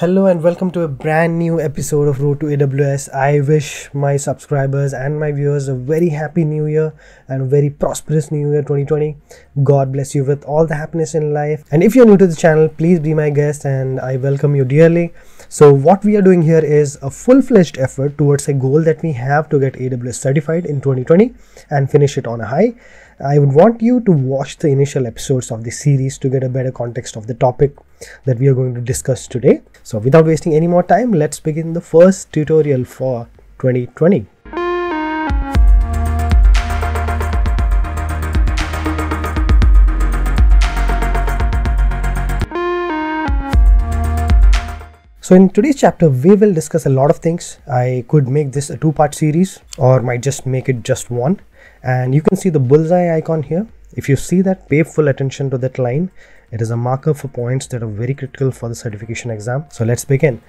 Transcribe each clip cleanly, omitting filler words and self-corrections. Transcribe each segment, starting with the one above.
Hello and welcome to a brand new episode of Road to AWS. I wish my subscribers and my viewers a very happy new year and a very prosperous new year 2020. God bless you with all the happiness in life. And if you're new to the channel, please be my guest and I welcome you dearly. So what we are doing here is a full-fledged effort towards a goal that we have to get AWS certified in 2020 and finish it on a high. I would want you to watch the initial episodes of the series to get a better context of the topic that we are going to discuss today. So without wasting any more time, let's begin the first tutorial for 2020. So in today's chapter, we will discuss a lot of things. I could make this a two-part series or might just make it just one. And you can see the bullseye icon here. If you see that, pay full attention to that line. It is a marker for points that are very critical for the certification exam. So let's begin.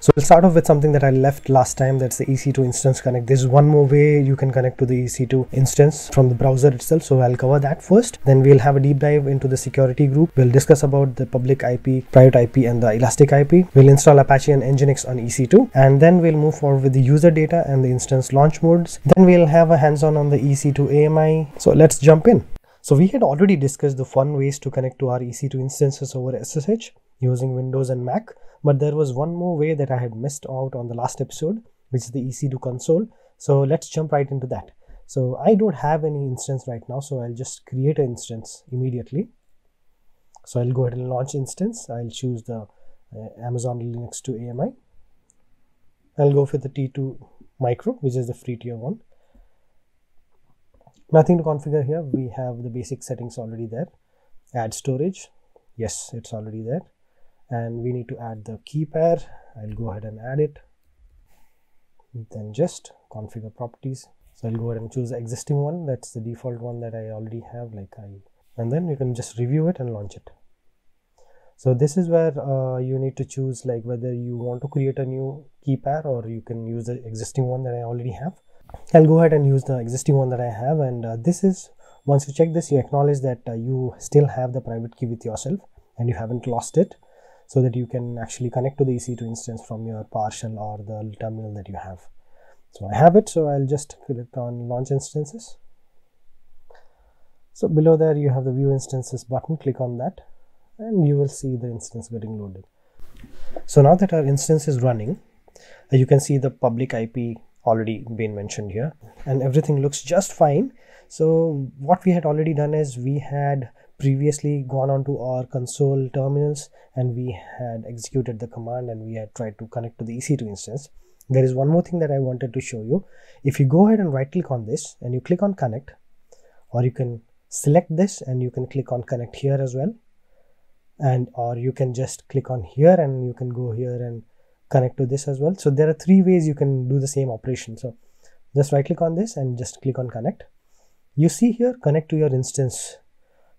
So we'll start off with something that I left last time. That's the EC2 instance connect. There's one more way you can connect to the EC2 instance from the browser itself. So I'll cover that first. Then we'll have a deep dive into the security group. We'll discuss about the public IP, private IP and the Elastic IP. We'll install Apache and Nginx on EC2. And then we'll move forward with the user data and the instance launch modes. Then we'll have a hands-on the EC2 AMI. So let's jump in. So we had already discussed the fun ways to connect to our EC2 instances over SSH using Windows and Mac. But there was one more way that I had missed out on the last episode, which is the EC2 console. So let's jump right into that. So I don't have any instance right now, so I'll just create an instance immediately. So I'll go ahead and launch instance. I'll choose the Amazon Linux 2 AMI. I'll go for the T2 micro, which is the free tier one. Nothing to configure here. We have the basic settings already there. Add storage. Yes, it's already there. And we need to add the key pair. I'll go ahead and add it. Then just configure properties. So I'll go ahead and choose the existing one. That's the default one that I already have. And then you can just review it and launch it. So this is where you need to choose like whether you want to create a new key pair or you can use the existing one that I already have. I'll go ahead and use the existing one that I have, and this is, once you check this, you acknowledge that you still have the private key with yourself and you haven't lost it, so that you can actually connect to the EC2 instance from your partial or the terminal that you have. So I have it, so I'll just click on launch instances. So below there you have the view instances button. Click on that and you will see the instance getting loaded. So now that our instance is running, you can see the public IP already been mentioned here and everything looks just fine. So what we had already done is we had previously gone on to our console terminals and we had executed the command and we had tried to connect to the EC2 instance. There is one more thing that I wanted to show you. If you go ahead and right click on this and you click on connect, or you can select this and you can click on connect here as well, and or you can just click on here and you can go here and connect to this as well. So there are three ways you can do the same operation. So just right click on this and just click on connect. You see here connect to your instance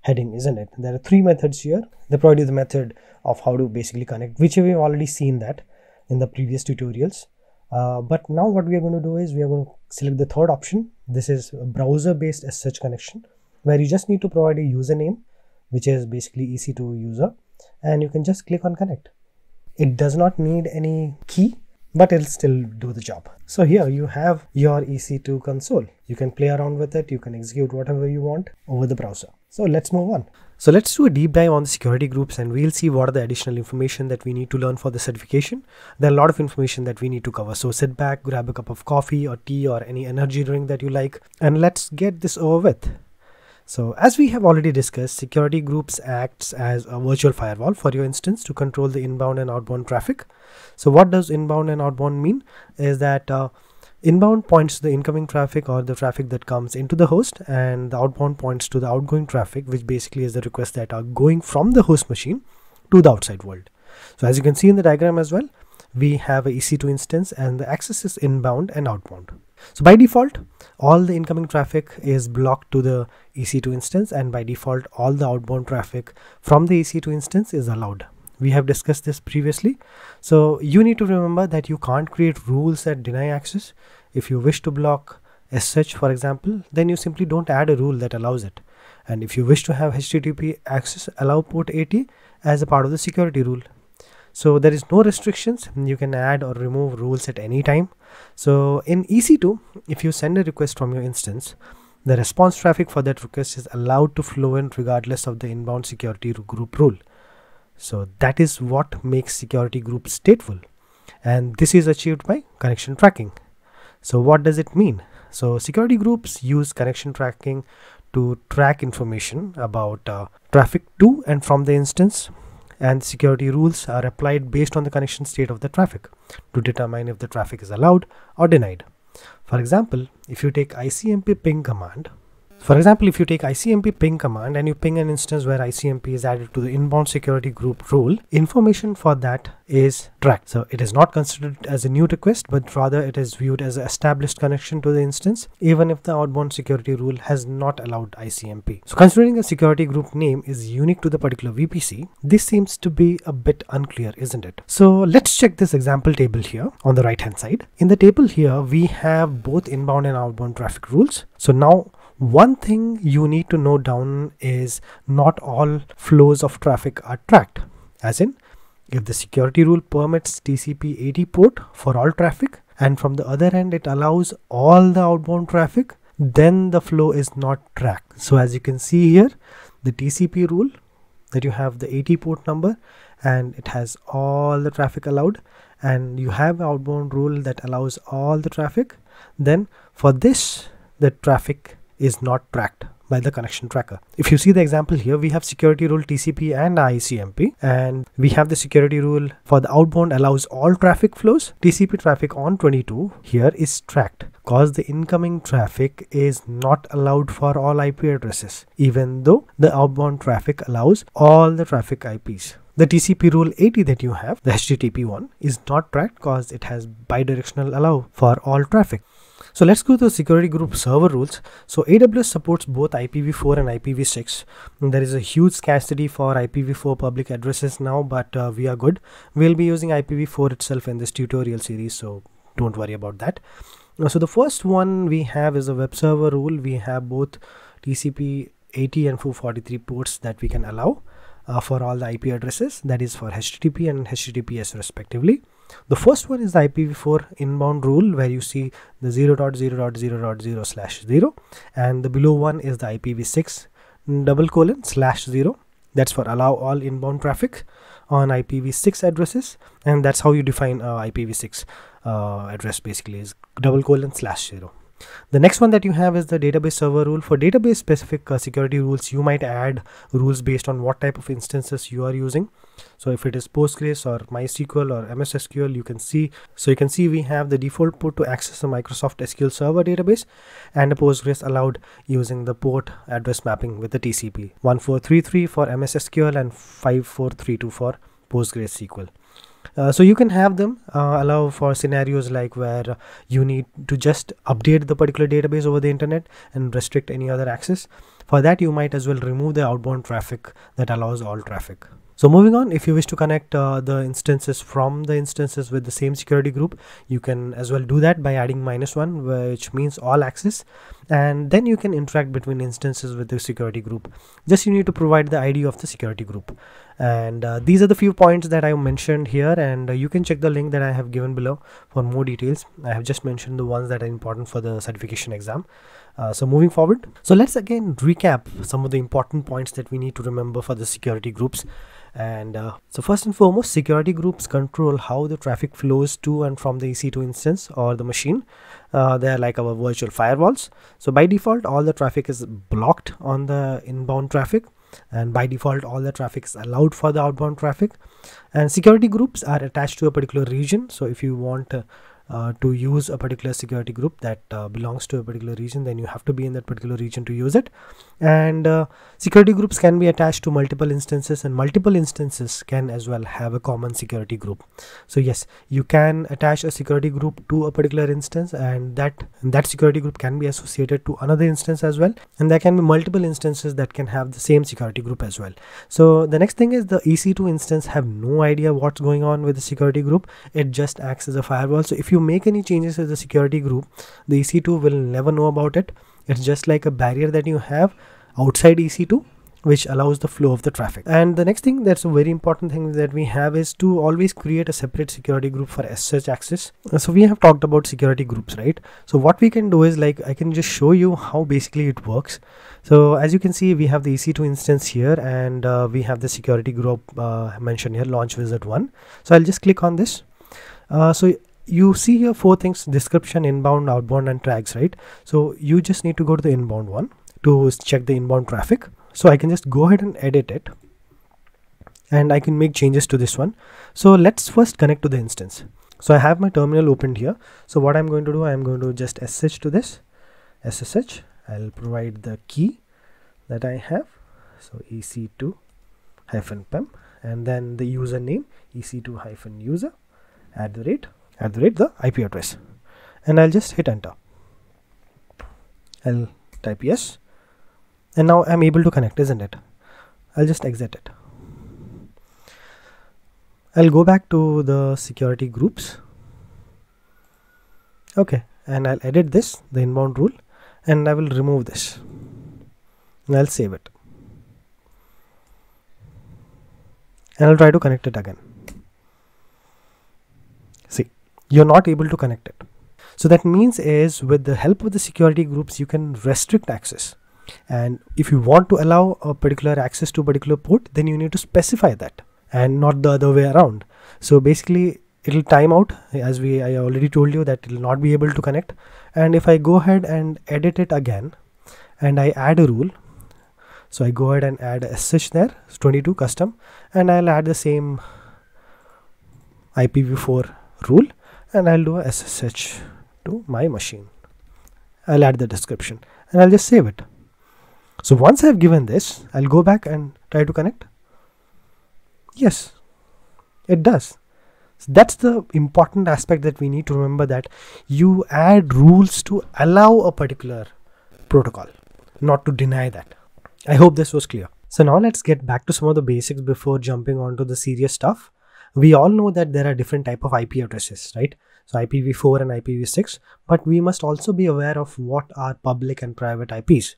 heading, isn't it? There are three methods here. They provide you the method of how to basically connect, which we've already seen that in the previous tutorials. But now what we are going to do is we are going to select the third option. This is a browser based SSH connection where you just need to provide a username, which is basically EC2 user, and you can just click on connect. It does not need any key, but it'll still do the job. So here you have your EC2 console. You can play around with it. You can execute whatever you want over the browser. So let's move on. So let's do a deep dive on the security groups and we'll see what are the additional information that we need to learn for the certification. There are a lot of information that we need to cover. So sit back, grab a cup of coffee or tea or any energy drink that you like, and let's get this over with. So as we have already discussed, security groups acts as a virtual firewall for your instance to control the inbound and outbound traffic. So what does inbound and outbound mean is that inbound points to the incoming traffic or the traffic that comes into the host, and the outbound points to the outgoing traffic, which basically is the requests that are going from the host machine to the outside world. So as you can see in the diagram as well, we have an EC2 instance and the access is inbound and outbound. So by default, all the incoming traffic is blocked to the EC2 instance, and by default, all the outbound traffic from the EC2 instance is allowed. We have discussed this previously. So you need to remember that you can't create rules that deny access. If you wish to block SSH, for example, then you simply don't add a rule that allows it. And if you wish to have HTTP access, allow port 80 as a part of the security rule. So there is no restrictions. You can add or remove rules at any time. So in EC2, if you send a request from your instance, the response traffic for that request is allowed to flow in regardless of the inbound security group rule. So that is what makes security groups stateful. And this is achieved by connection tracking. So what does it mean? So security groups use connection tracking to track information about traffic to and from the instance, and security rules are applied based on the connection state of the traffic to determine if the traffic is allowed or denied. For example, if you take ICMP ping command, and you ping an instance where ICMP is added to the inbound security group rule, information for that is tracked. So it is not considered as a new request, but rather it is viewed as an established connection to the instance, even if the outbound security rule has not allowed ICMP. So considering a security group name is unique to the particular VPC, this seems to be a bit unclear, isn't it? So let's check this example table here on the right hand side. In the table here, we have both inbound and outbound traffic rules. So now, one thing you need to note down is not all flows of traffic are tracked. As in, if the security rule permits TCP 80 port for all traffic and from the other end it allows all the outbound traffic, then the flow is not tracked. So as you can see here, the TCP rule that you have the 80 port number and it has all the traffic allowed, and you have outbound rule that allows all the traffic, then for this the traffic is not tracked by the connection tracker. If you see the example here, we have security rule TCP and ICMP, and we have the security rule for the outbound allows all traffic flows. TCP traffic on 22 here is tracked because the incoming traffic is not allowed for all IP addresses, even though the outbound traffic allows all the traffic IPs. The TCP rule 80 that you have, the HTTP one, is not tracked because it has bidirectional allow for all traffic. So let's go to security group server rules. So AWS supports both IPv4 and IPv6. There is a huge scarcity for IPv4 public addresses now, but we are good. We'll be using IPv4 itself in this tutorial series, so don't worry about that. So the first one we have is a web server rule. We have both TCP 80 and 443 ports that we can allow for all the IP addresses, that is for HTTP and HTTPS respectively. The first one is the IPv4 inbound rule, where you see the 0.0.0.0/0, and the below one is the IPv6 :/0. That's for allow all inbound traffic on IPv6 addresses, and that's how you define IPv6 address, basically is :/0. The next one that you have is the database server rule. For database specific security rules, you might add rules based on what type of instances you are using. So if it is Postgres or MySQL or MSSQL, you can see. So you can see we have the default port to access the Microsoft SQL Server database, and the Postgres allowed using the port address mapping with the TCP 1433 for MSSQL and 5432 for Postgres SQL. So you can have them allow for scenarios like where you need to just update the particular database over the internet and restrict any other access. For that, you might as well remove the outbound traffic that allows all traffic. So moving on, if you wish to connect the instances from the instances with the same security group, you can as well do that by adding -1, which means all access, and then you can interact between instances with the security group. Just you need to provide the ID of the security group. And these are the few points that I mentioned here, and you can check the link that I have given below for more details. I have just mentioned the ones that are important for the certification exam. So moving forward, so let's again recap some of the important points that we need to remember for the security groups. And so first and foremost, security groups control how the traffic flows to and from the EC2 instance or the machine. They are like our virtual firewalls. So by default, all the traffic is blocked on the inbound traffic, and by default all the traffic is allowed for the outbound traffic. And security groups are attached to a particular region. So if you want to use a particular security group that belongs to a particular region, then you have to be in that particular region to use it. And security groups can be attached to multiple instances, and multiple instances can as well have a common security group. So yes, you can attach a security group to a particular instance, and that security group can be associated to another instance as well, and there can be multiple instances that can have the same security group as well. So the next thing is the EC2 instance have no idea what's going on with the security group. It just acts as a firewall. So if you make any changes to the security group, the EC2 will never know about it. It's just like a barrier that you have outside EC2, which allows the flow of the traffic. And the next thing that's a very important thing that we have is to always create a separate security group for SSH access. So we have talked about security groups, right? So what we can do is, like, I can just show you how basically it works. So as you can see, we have the EC2 instance here, and we have the security group mentioned here, launch wizard 1. So I'll just click on this. So you see here four things: description, inbound, outbound, and tags, right? So you just need to go to the inbound one to check the inbound traffic. So I can just go ahead and edit it, and I can make changes to this one. So let's first connect to the instance. So I have my terminal opened here. So what I'm going to do, I'm going to just SSH to this. SSH, I'll provide the key that I have. So EC2-PEM, and then the username EC2-user @ the IP address, and I'll just hit enter. I'll type yes, and now I'm able to connect, isn't it? I'll just exit it. I'll go back to the security groups. Okay, and I'll edit this, the inbound rule, and I will remove this, and I'll save it, and I'll try to connect it again. See, you're not able to connect it. So that means is, with the help of the security groups, you can restrict access. And if you want to allow a particular access to a particular port, then you need to specify that, and not the other way around. So basically it'll time out, as I already told you, that it'll not be able to connect. And if I go ahead and edit it again, and I add a rule, so I go ahead and add SSH there, it's 22 custom, and I'll add the same IPv4 rule, and I'll do a SSH to my machine. I'll add the description, and I'll just save it. So once I've given this, I'll go back and try to connect. Yes, it does. So that's the important aspect that we need to remember, that you add rules to allow a particular protocol, not to deny that. I hope this was clear. So now let's get back to some of the basics before jumping onto the serious stuff. We all know that there are different type of IP addresses, right? So IPv4 and IPv6, but we must also be aware of what are public and private IPs.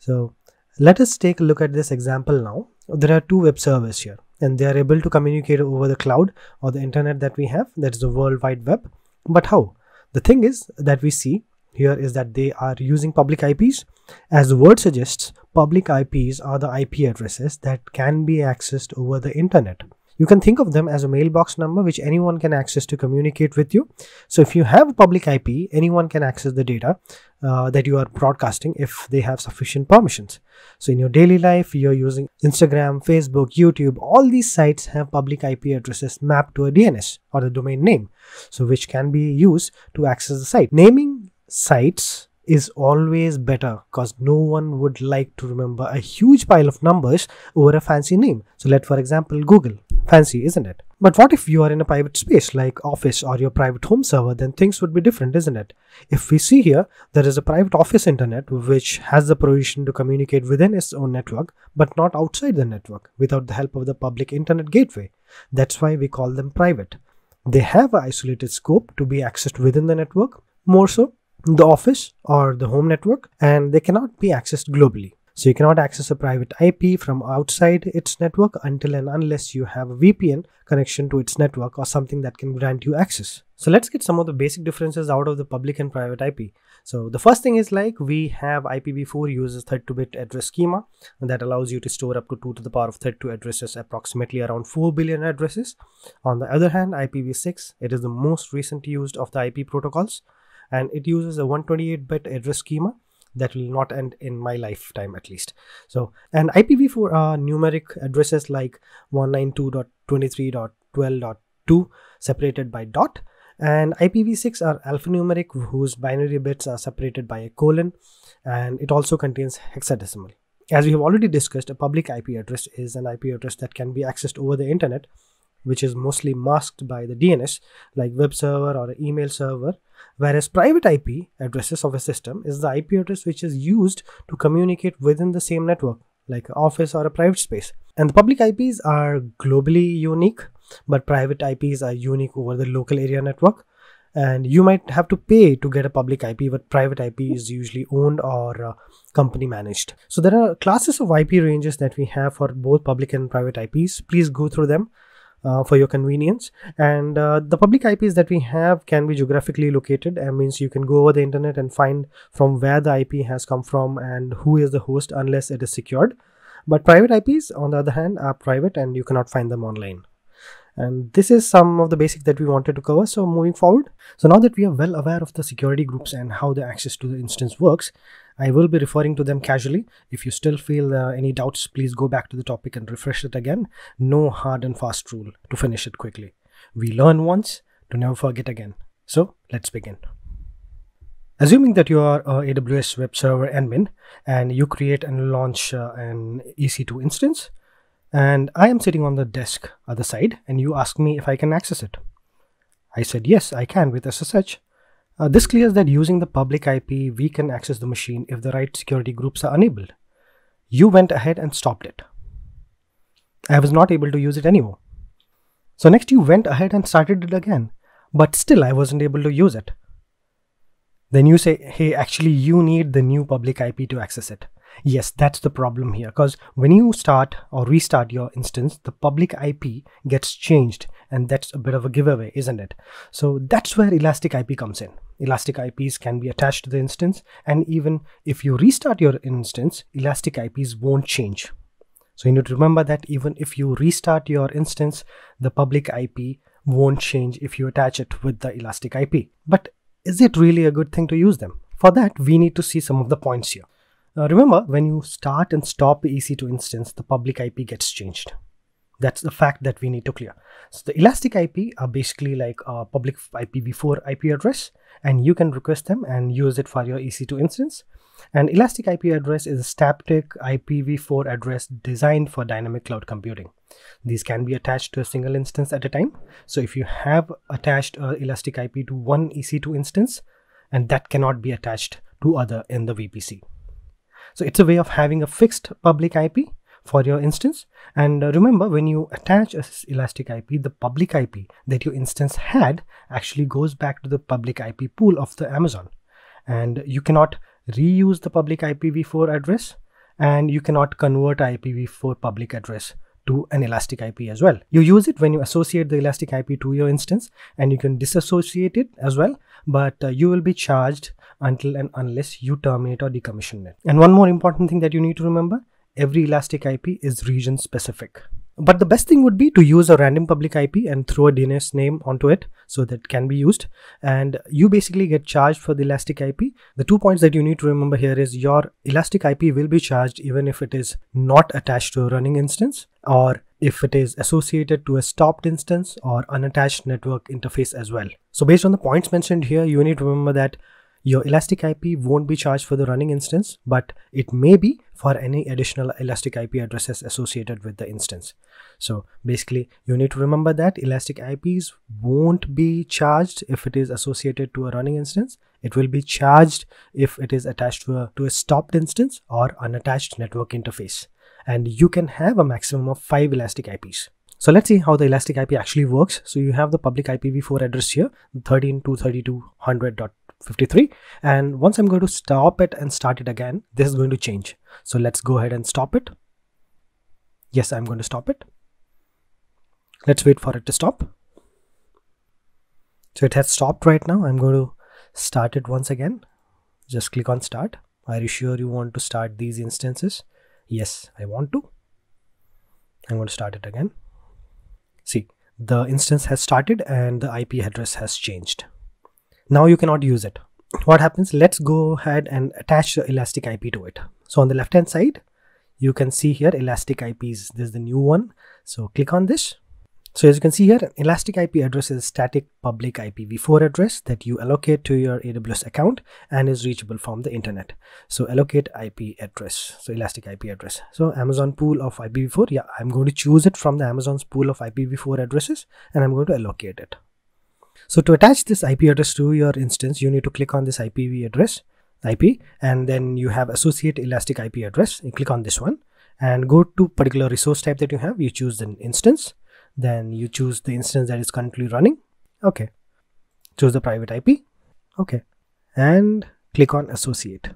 So let us take a look at this example now. There are two web servers here, and they are able to communicate over the cloud or the internet that we have, that's the World Wide Web. But how? The thing is that we see here is that they are using public IPs. As the word suggests, public IPs are the IP addresses that can be accessed over the internet. You can think of them as a mailbox number which anyone can access to communicate with you. So if you have a public IP, anyone can access the data that you are broadcasting if they have sufficient permissions. So in your daily life, you're using Instagram, Facebook, YouTube, all these sites have public IP addresses mapped to a DNS or the domain name, so which can be used to access the site. Naming sites is always better, because no one would like to remember a huge pile of numbers over a fancy name. So let, for example, Google. Fancy, isn't it? But what if you are in a private space like office or your private home server? Then things would be different, isn't it? If we see here, there is a private office internet which has the provision to communicate within its own network, but not outside the network without the help of the public internet gateway. That's why we call them private. They have an isolated scope to be accessed within the network, more so the office or the home network, and they cannot be accessed globally. So you cannot access a private IP from outside its network until and unless you have a VPN connection to its network or something that can grant you access. So let's get some of the basic differences out of the public and private IP. So the first thing is, like, we have IPv4 uses 32-bit address schema, and that allows you to store up to 2^32 addresses, approximately around 4 billion addresses. On the other hand, IPv6, it is the most recent used of the IP protocols, and it uses a 128-bit address schema that will not end in my lifetime, at least. So, and IPv4 numeric addresses like 192.23.12.2 separated by dot, and IPv6 are alphanumeric, whose binary bits are separated by a colon, and it also contains hexadecimal. As we have already discussed, a public IP address is an IP address that can be accessed over the internet, which is mostly masked by the DNS, like web server or email server, whereas private IP addresses of a system is the IP address which is used to communicate within the same network, like an office or a private space. And the public IPs are globally unique, but private IPs are unique over the local area network. and you might have to pay to get a public IP, but private IP is usually owned or company managed. So there are classes of IP ranges that we have for both public and private IPs. Please go through them for your convenience. And the public IPs that we have can be geographically located. That means you can go over the internet and find from where the IP has come from and who is the host unless it is secured. But private IPs, on the other hand, are private and you cannot find them online. And this is some of the basics that we wanted to cover. So moving forward, so now that we are well aware of the security groups and how the access to the instance works, I will be referring to them casually. If you still feel any doubts, please go back to the topic and refresh it again. No hard and fast rule to finish it quickly. We learn once to never forget again. So let's begin. Assuming that you are an AWS web server admin and you create and launch an EC2 instance, and I am sitting on the desk other side and you ask me if I can access it. I said yes, I can with SSH. This clears that using the public IP, we can access the machine if the right security groups are enabled. You went ahead and stopped it. I was not able to use it anymore. So next you went ahead and started it again, but still I wasn't able to use it. Then you say, hey, actually you need the new public IP to access it. Yes, that's the problem here, because when you start or restart your instance, the public IP gets changed, and that's a bit of a giveaway, isn't it? So that's where Elastic IP comes in. Elastic IPs can be attached to the instance, and even if you restart your instance, Elastic IPs won't change. So you need to remember that even if you restart your instance, the public IP won't change if you attach it with the Elastic IP. But is it really a good thing to use them? For that, we need to see some of the points here. Remember, when you start and stop the EC2 instance, the public IP gets changed. That's the fact that we need to clear. So the Elastic IP are basically like a public IPv4 IP address, and you can request them and use it for your EC2 instance. And Elastic IP address is a static IPv4 address designed for dynamic cloud computing. These can be attached to a single instance at a time. So if you have attached Elastic IP to one EC2 instance, and that cannot be attached to other in the VPC. So it's a way of having a fixed public IP for your instance. And remember, when you attach a Elastic IP, the public IP that your instance had actually goes back to the public IP pool of the Amazon. And you cannot reuse the public IPv4 address, and you cannot convert IPv4 public address to an Elastic IP as well. You use it when you associate the Elastic IP to your instance, and you can disassociate it as well, but you will be charged until and unless you terminate or decommission it. And one more important thing that you need to remember, every Elastic IP is region specific. But the best thing would be to use a random public IP and throw a DNS name onto it so that it can be used. And you basically get charged for the Elastic IP. The 2 points that you need to remember here is your Elastic IP will be charged even if it is not attached to a running instance, or if it is associated to a stopped instance or unattached network interface as well. So based on the points mentioned here, you need to remember that your Elastic IP won't be charged for the running instance, but it may be for any additional Elastic IP addresses associated with the instance. So basically, you need to remember that Elastic IPs won't be charged if it is associated to a running instance. It will be charged if it is attached to a stopped instance or unattached network interface. And you can have a maximum of 5 Elastic IPs. So let's see how the Elastic IP actually works. So you have the public IPv4 address here, 13.232.100.53, and once I'm going to stop it and start it again, this is going to change. So let's go ahead and stop it. Yes, I'm going to stop it. Let's wait for it to stop. So it has stopped right now. I'm going to start it once again. Just click on start. Are you sure you want to start these instances? Yes, I want to. I'm going to start it again. See, the instance has started and the IP address has changed. Now you cannot use it. What happens? Let's go ahead and attach the Elastic IP to it. So on the left hand side, you can see here Elastic IPs. This is the new one. So click on this. So as you can see here, Elastic IP address is a static public IPv4 address that you allocate to your AWS account and is reachable from the internet. So allocate IP address. So Elastic IP address. So Amazon pool of IPv4. Yeah, I'm going to choose it from the Amazon's pool of IPv4 addresses and I'm going to allocate it. So to attach this IP address to your instance, you need to click on this IPv address, and then you have associate Elastic IP address. You click on this one and go to particular resource type that you have. You choose an instance, then you choose the instance that is currently running. Okay. choose the private IP, okay, and click on associate.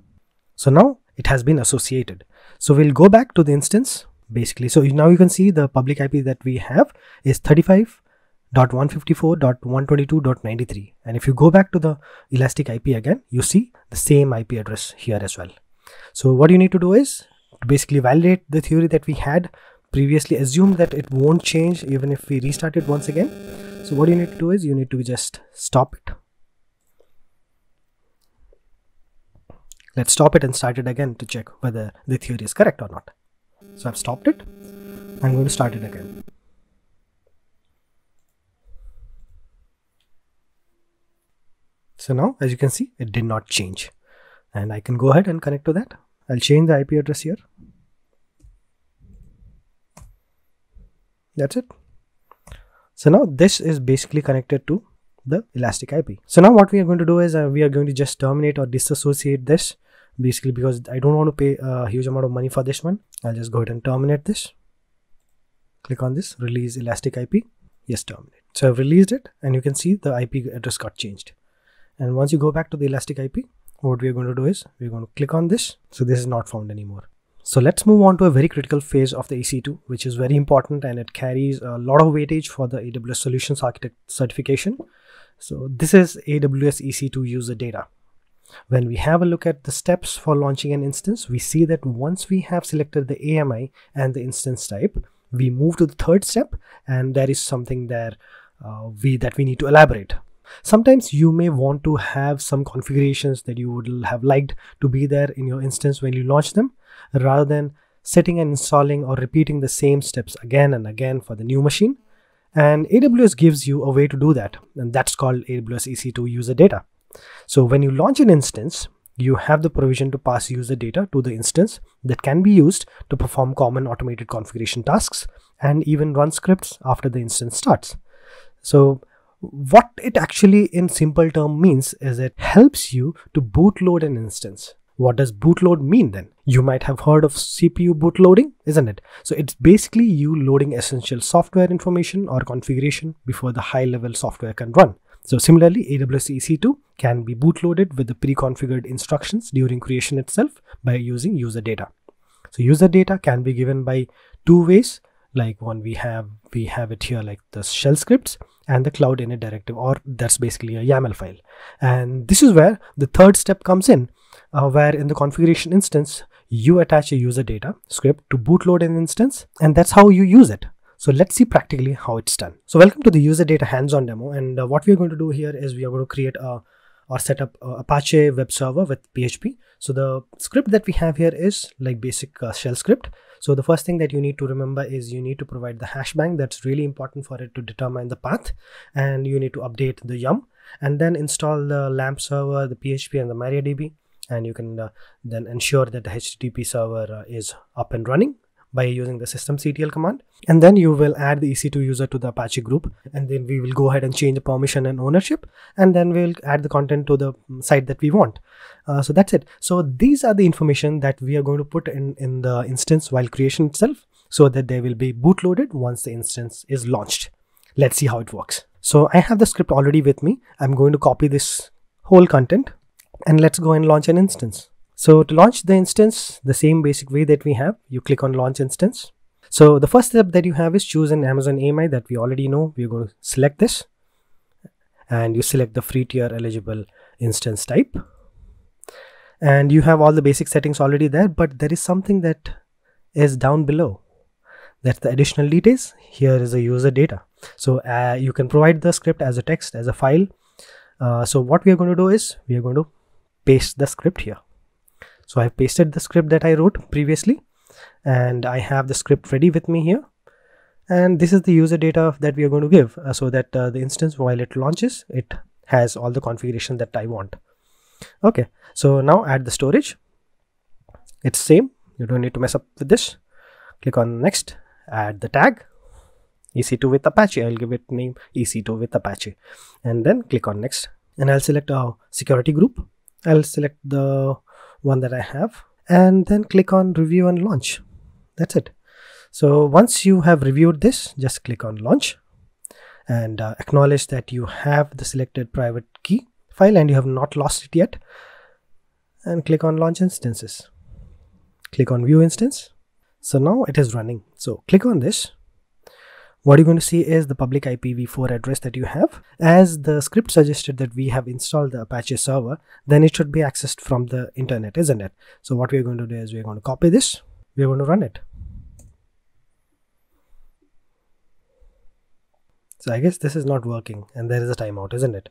So now it has been associated. So we'll go back to the instance basically. So now you can see the public IP that we have is 35.154.122.93, and if you go back to the Elastic IP again, you see the same IP address here as well. So what you need to do is to basically validate the theory that we had previously, assume that it won't change even if we restart it once again. So what you need to do is you need to just stop it. Let's stop it and start it again to check whether the theory is correct or not. So I've stopped it. I'm going to start it again. So now, as you can see, it did not change. And I can go ahead and connect to that. I'll change the IP address here. That's it. So now this is basically connected to the Elastic IP. So now what we are going to do is we are going to just terminate or disassociate this basically, because I don't want to pay a huge amount of money for this one. I'll just go ahead and terminate this. Click on this, release Elastic IP. Yes, terminate. So I've released it and you can see the IP address got changed. And once you go back to the Elastic IP, what we are going to do is we're going to click on this. So this is not found anymore. So let's move on to a very critical phase of the EC2, which is very important and it carries a lot of weightage for the AWS Solutions Architect certification. So this is AWS EC2 user data. When we have a look at the steps for launching an instance, we see that once we have selected the AMI and the instance type, we move to the third step, and there is something there that we need to elaborate. Sometimes you may want to have some configurations that you would have liked to be there in your instance when you launch them, rather than sitting and installing or repeating the same steps again and again for the new machine. And AWS gives you a way to do that, and that's called AWS EC2 user data. So when you launch an instance, you have the provision to pass user data to the instance that can be used to perform common automated configuration tasks and even run scripts after the instance starts. So what it actually in simple term means is it helps you to bootload an instance. What does bootload mean then? You might have heard of CPU bootloading, isn't it? So it's basically you loading essential software information or configuration before the high level software can run. So similarly, AWS EC2 can be bootloaded with the pre-configured instructions during creation itself by using user data. So user data can be given by two ways. Like one we have it here, like the shell scripts and the cloud init directive, or that's basically a YAML file. And this is where the third step comes in, where in the configuration instance, you attach a user data script to bootload an instance, and that's how you use it. So let's see practically how it's done. So welcome to the user data hands-on demo. And what we're going to do here is we are going to create or set up Apache web server with PHP. So the script that we have here is like basic shell script. So the first thing that you need to remember is you need to provide the hash bank. That's really important for it to determine the path, and you need to update the YUM, and then install the LAMP server, the PHP and the MariaDB, and you can then ensure that the HTTP server is up and running by using the systemctl command. And then you will add the EC2 user to the Apache group, and then we will go ahead and change the permission and ownership, and then we'll add the content to the site that we want. So that's it. So these are the information that we are going to put in the instance while creation itself, so that they will be bootloaded once the instance is launched. Let's see how it works. So I have the script already with me. I'm going to copy this whole content, and let's go and launch an instance. So to launch the instance, the same basic way that we have, you click on launch instance. So the first step that you have is choose an Amazon AMI that we already know. We're going to select this, and you select the free tier eligible instance type. And you have all the basic settings already there, but there is something that is down below. That's the additional details. Here is the user data. So you can provide the script as a text, as a file. So what we are going to do is we are going to paste the script here. So I've pasted the script that I wrote previously, and I have the script ready with me here. And this is the user data that we are going to give so that the instance, while it launches, it has all the configuration that I want. Okay, so now add the storage. It's same. You don't need to mess up with this. Click on next, add the tag EC2 with Apache. I'll give it name EC2 with Apache, and then click on next, and I'll select our security group. I'll select the one that I have, and then click on review and launch. That's it. So once you have reviewed this, just click on launch, and acknowledge that you have the selected private key file and you have not lost it yet, and click on launch instances. Click on view instance. So now it is running. So click on this. What you're going to see is the public IPv4 address that you have. As the script suggested that we have installed the Apache server, then it should be accessed from the internet, isn't it? So what we're going to do is we're going to copy this. We're going to run it. So I guess this is not working and there is a timeout, isn't it?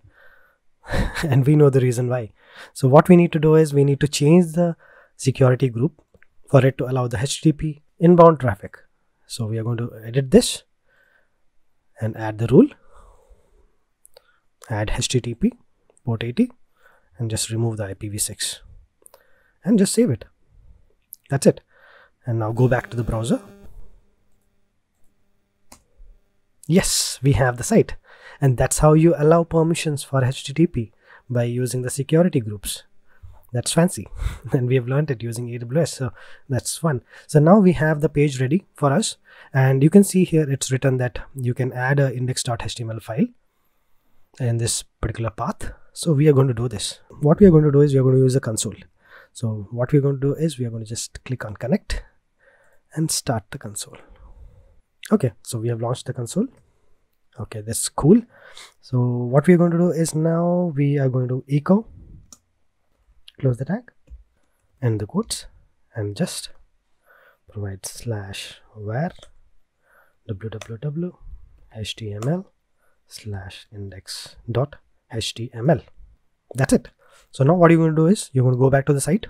And we know the reason why. So what we need to do is we need to change the security group for it to allow the HTTP inbound traffic. So we are going to edit this and add the rule, add HTTP port 80, and just remove the IPv6 and just save it. That's it. And now go back to the browser. Yes, we have the site. And that's how you allow permissions for HTTP, by using the security groups. That's fancy. And we have learned it using AWS, so that's fun. So now we have the page ready for us, and you can see here it's written that you can add a index.html file in this particular path. So we are going to do this. What we are going to do is we are going to use the console. So what we're going to do is we are going to just click on connect and start the console. Okay, so we have launched the console. Okay, that's cool. So what we're going to do is now we are going to echo, close the tag and the quotes, and just provide /var www.html/index.html. That's it. So now what you're going to do is you're going to go back to the site.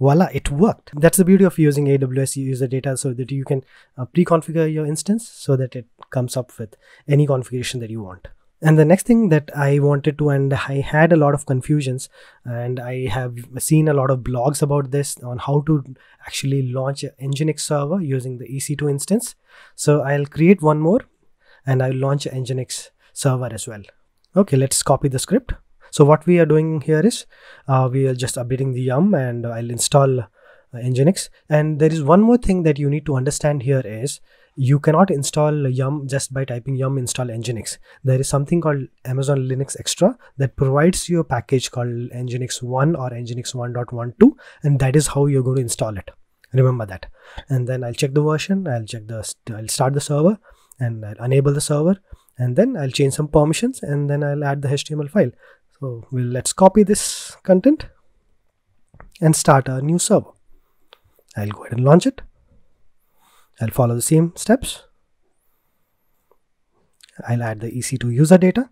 Voila, it worked. That's the beauty of using AWS user data, so that you can pre-configure your instance so that it comes up with any configuration that you want. And the next thing that I wanted to, and I had a lot of confusions, and I have seen a lot of blogs about this on how to actually launch an Nginx server using the EC2 instance. So I'll create one more and I'll launch an Nginx server as well. Okay, let's copy the script. So what we are doing here is we are just updating the YUM, and I'll install Nginx. And there is one more thing that you need to understand here is you cannot install YUM just by typing YUM install Nginx. There is something called Amazon Linux Extra that provides you a package called Nginx 1 or Nginx 1.12, and that is how you're going to install it. Remember that. And then I'll check the version, I'll start the server, and I'll enable the server, and then I'll change some permissions, and then I'll add the HTML file. So let's copy this content and start a new server. I'll go ahead and launch it. I'll follow the same steps. I'll add the EC2 user data.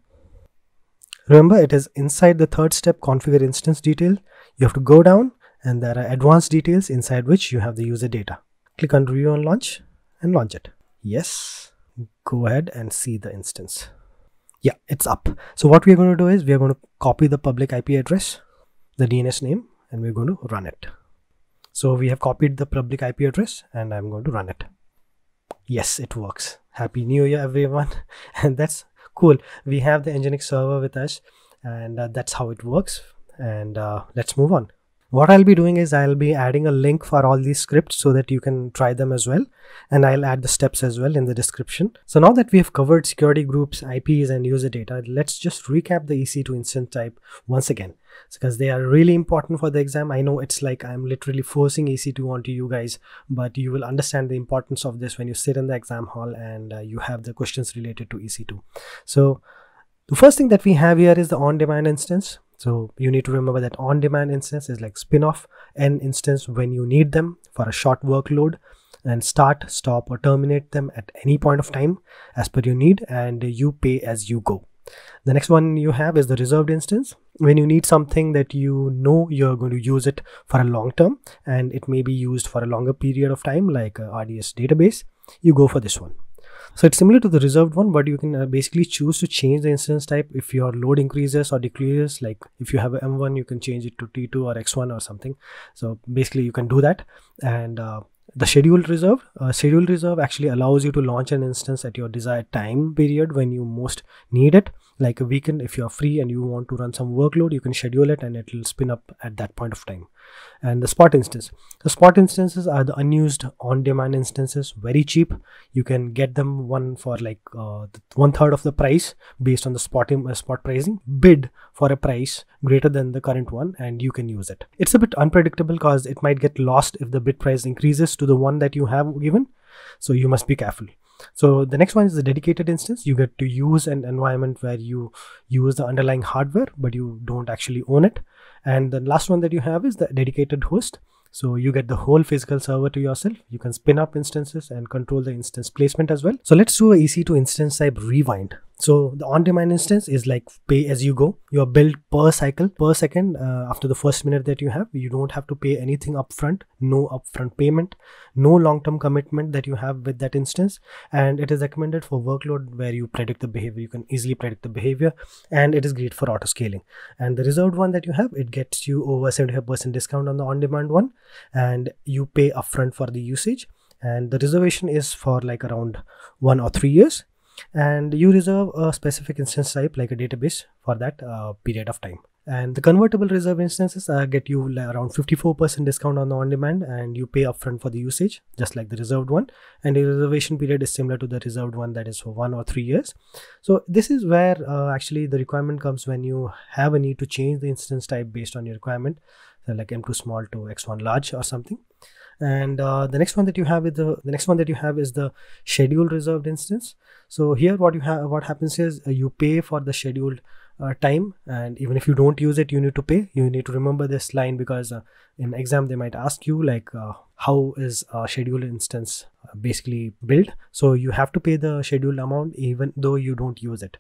Remember, it is inside the third step, configure instance detail. You have to go down, and there are advanced details inside which you have the user data. Click on review and launch, and launch it. Yes, go ahead and see the instance. Yeah, it's up. So what we're going to do is we're going to copy the public IP address, the DNS name, and we're going to run it. So we have copied the public IP address, and I'm going to run it. Yes, it works. Happy New Year, everyone. And that's cool. We have the Nginx server with us, and that's how it works. And let's move on. What I'll be doing is I'll be adding a link for all these scripts so that you can try them as well. And I'll add the steps as well in the description. So now that we have covered security groups, IPs, and user data, let's just recap the EC2 instance type once again, because they are really important for the exam. I know it's like I'm literally forcing EC2 onto you guys, but you will understand the importance of this when you sit in the exam hall and you have the questions related to EC2. So the first thing that we have here is the on-demand instance. So you need to remember that on-demand instance is like spin-off an instance when you need them for a short workload, and start, stop, or terminate them at any point of time as per your need, and you pay as you go. The next one you have is the reserved instance, when you need something that you know you're going to use it for a long term, and it may be used for a longer period of time, like a RDS database. You go for this one. So it's similar to the reserved one, but you can basically choose to change the instance type if your load increases or decreases. Like if you have an M1, you can change it to T2 or X1 or something. So basically you can do that. And the scheduled reserve actually allows you to launch an instance at your desired time period when you most need it, like a weekend, if you are free and you want to run some workload, you can schedule it and it will spin up at that point of time. And the spot instance. The spot instances are the unused on-demand instances, very cheap. You can get them one for like 1/3 of the price based on the spot pricing. Bid for a price greater than the current one and you can use it. It's a bit unpredictable because it might get lost if the bid price increases to the one that you have given. So you must be careful. So the next one is the dedicated instance. You get to use an environment where you use the underlying hardware, but you don't actually own it. And the last one that you have is the dedicated host. So you get the whole physical server to yourself. You can spin up instances and control the instance placement as well. So let's do a EC2 instance type rewind. So the on-demand instance is like pay as you go. You are billed per cycle, per second. After the first minute that you have, you don't have to pay anything upfront, no upfront payment, no long-term commitment that you have with that instance. And it is recommended for workload where you predict the behavior. You can easily predict the behavior and it is great for auto scaling. And the reserved one that you have, it gets you over 75% discount on the on-demand one and you pay upfront for the usage. And the reservation is for like around 1 or 3 years. And you reserve a specific instance type like a database for that period of time. And the convertible reserve instances get you around 54% discount on the on-demand and you pay upfront for the usage, just like the reserved one. And the reservation period is similar to the reserved one, that is for 1 or 3 years. So this is where actually the requirement comes when you have a need to change the instance type based on your requirement, so like M2 small to X1 large or something. And the next one that you have is the scheduled reserved instance. So here what happens is you pay for the scheduled time, and even if you don't use it, you need to pay. You need to remember this line because in exam they might ask you like how is a scheduled instance basically built. So you have to pay the scheduled amount even though you don't use it.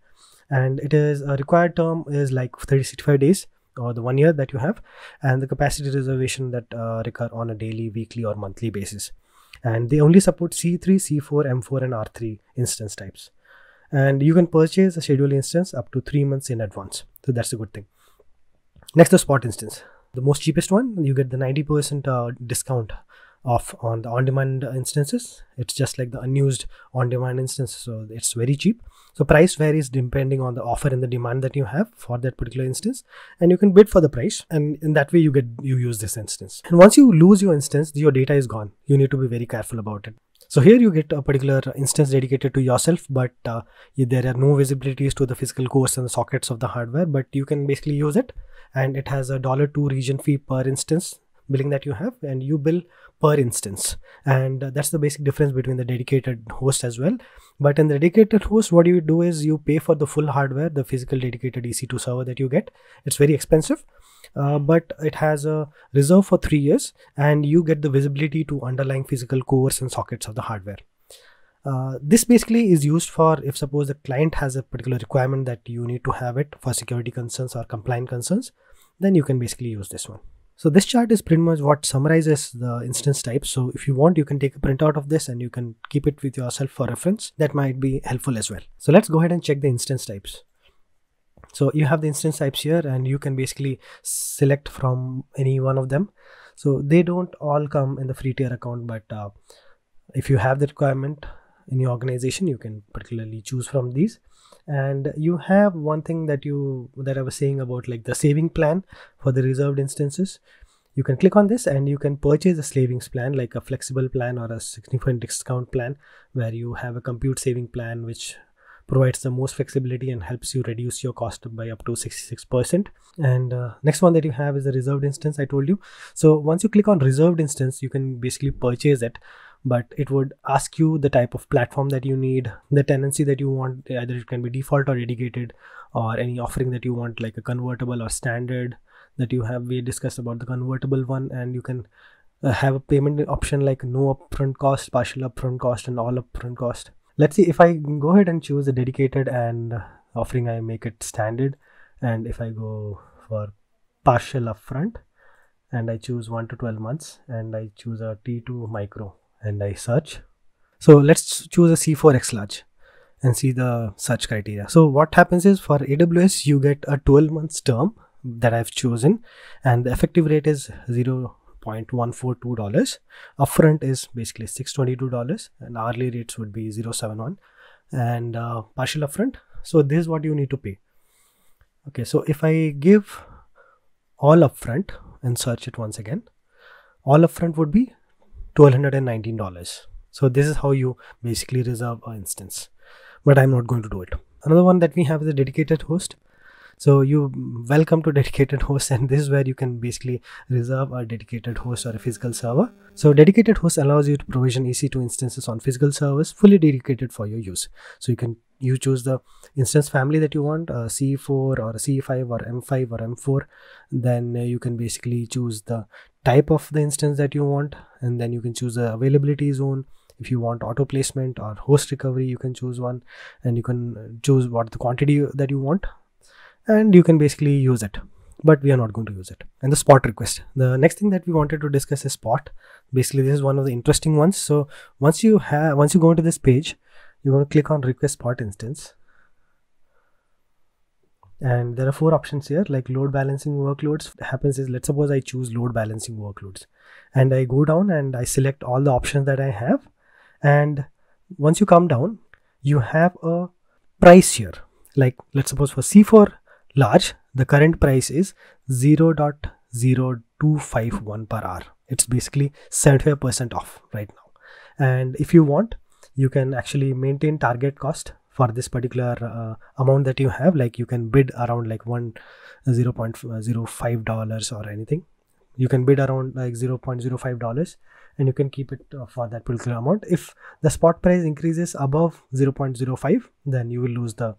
And it is a required term is like 365 days. Or the 1 year that you have, and the capacity reservation that recur on a daily, weekly or monthly basis. And they only support C3, C4, M4 and R3 instance types. And you can purchase a scheduled instance up to 3 months in advance. So that's a good thing. Next, the spot instance. The most cheapest one, you get the 90% discount off on the on-demand instances. It's just like the unused on-demand instance, so it's very cheap. So price varies depending on the offer and the demand that you have for that particular instance, and you can bid for the price, and in that way you use this instance. And once you lose your instance, your data is gone. You need to be very careful about it. So here you get a particular instance dedicated to yourself, but there are no visibilities to the physical cores and the sockets of the hardware, but you can basically use it. And it has a $2 region fee per instance billing that you have, and you bill per instance. And that's the basic difference between the dedicated host as well. But in the dedicated host, what you do is you pay for the full hardware, the physical dedicated EC2 server that you get. It's very expensive, but it has a reserve for 3 years and you get the visibility to underlying physical cores and sockets of the hardware. This basically is used for if suppose the client has a particular requirement that you need to have it for security concerns or compliance concerns, then you can basically use this one. So this chart is pretty much what summarizes the instance types. So if you want, you can take a printout of this and you can keep it with yourself for reference. That might be helpful as well. So let's go ahead and check the instance types. So you have the instance types here and you can basically select from any one of them. So they don't all come in the free tier account, but if you have the requirement in your organization, you can particularly choose from these. And you have one thing that I was saying about like the saving plan for the reserved instances. You can click on this and you can purchase a savings plan, like a flexible plan or a 60% discount plan, where you have a compute saving plan which provides the most flexibility and helps you reduce your cost by up to 66%. And next one that you have is the reserved instance I told you. So once you click on reserved instance, you can basically purchase it. But it would ask you the type of platform that you need, the tenancy that you want, either it can be default or dedicated, or any offering that you want, like a convertible or standard that you have. We discussed about the convertible one, and you can have a payment option like no upfront cost, partial upfront cost, and all upfront cost. Let's see, if I go ahead and choose a dedicated and offering, I make it standard. And if I go for partial upfront and I choose 1 to 12 months and I choose a T2 micro. And I search. So let's choose a C4 X large and see the search criteria. So what happens is for AWS, you get a 12-month term that I've chosen, and the effective rate is $0.142. Upfront is basically $622, and hourly rates would be $0.71, and partial upfront. So this is what you need to pay. Okay, so if I give all upfront and search it once again, all upfront would be $1,219. So this is how you basically reserve an instance, but I'm not going to do it. Another one that we have is a dedicated host. So you welcome to dedicated host, and this is where you can basically reserve a dedicated host or a physical server. So dedicated host allows you to provision EC2 instances on physical servers fully dedicated for your use. So you choose the instance family that you want, C4 or C5 or M5 or M4. Then you can basically choose the type of the instance that you want, and then you can choose the availability zone. If you want auto placement or host recovery, you can choose one, and you can choose what the quantity that you want, and you can basically use it, but we are not going to use it. And the spot request, the next thing that we wanted to discuss is spot. Basically this is one of the interesting ones. So once you go into this page, you're going to click on request spot instance, and there are four options here, like load balancing workloads. What happens is, let's suppose I choose load balancing workloads, and I go down and I select all the options that I have. And once you come down, you have a price here. Like let's suppose for C4 large, the current price is 0.0251 per hour. It's basically 75% off right now. And if you want, you can actually maintain target cost for this particular amount that you have. Like you can bid around like $0.05 or anything. You can bid around like $0.05, and you can keep it for that particular amount. If the spot price increases above 0.05, then you will lose the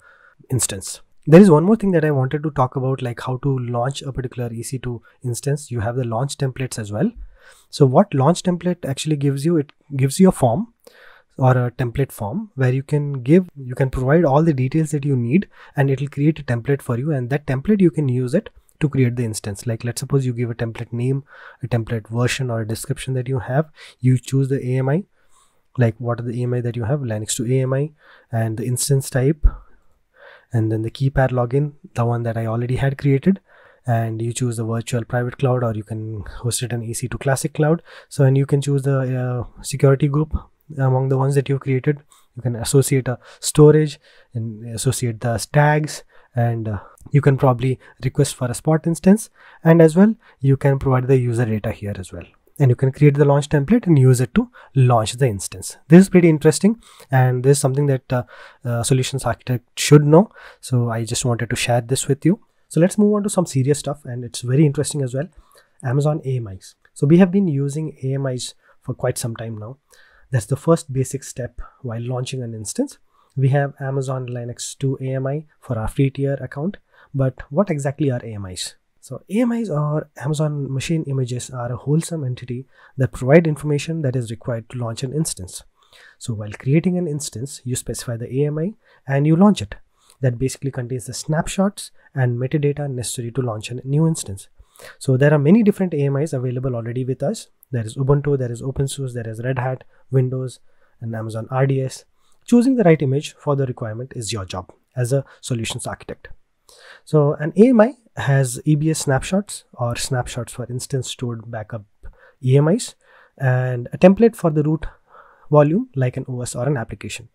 instance. There is one more thing that I wanted to talk about, like how to launch a particular EC2 instance. You have the launch templates as well. So what launch template actually gives you, it gives you a form or a template form where you can provide all the details that you need, and it will create a template for you, and that template you can use it to create the instance. Like let's suppose you give a template name, a template version, or a description that you have. You choose the AMI, like what are the AMI that you have, Linux to AMI, and the instance type, and then the keypad login, the one that I already had created, and you choose the virtual private cloud, or you can host it in EC2 classic cloud. So, and you can choose the security group among the ones that you've created. You can associate a storage and associate the tags, and you can probably request for a spot instance, and as well you can provide the user data here as well, and you can create the launch template and use it to launch the instance. This is pretty interesting, and this is something that solutions architect should know. So I just wanted to share this with you. So let's move on to some serious stuff, and it's very interesting as well, Amazon AMIs. So we have been using AMIs for quite some time now. That's the first basic step while launching an instance. We have Amazon Linux 2 AMI for our free tier account. But what exactly are AMIs? So AMIs, or Amazon Machine Images, are a wholesome entity that provide information that is required to launch an instance. So while creating an instance, you specify the AMI and you launch it. That basically contains the snapshots and metadata necessary to launch a new instance. So there are many different AMIs available already with us. There is Ubuntu, there is OpenSUSE, there is Red Hat, Windows, and Amazon RDS. Choosing the right image for the requirement is your job as a solutions architect. So an AMI has EBS snapshots, or snapshots for instance stored backup AMIs, and a template for the root volume like an OS or an application.